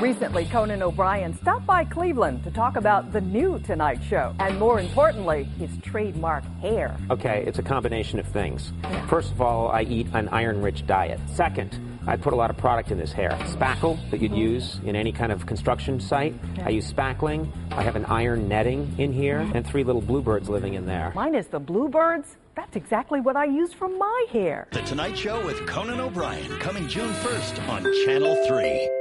Recently, Conan O'Brien stopped by Cleveland to talk about the new Tonight Show, and more importantly, his trademark hair. Okay, it's a combination of things. First of all, I eat an iron-rich diet. Second, I put a lot of product in this hair. Spackle that you'd use in any kind of construction site. Yeah. I use spackling. I have an iron netting in here and three little bluebirds living in there. Mine is the bluebirds. That's exactly what I use for my hair. The Tonight Show with Conan O'Brien, coming June 1st on Channel 3.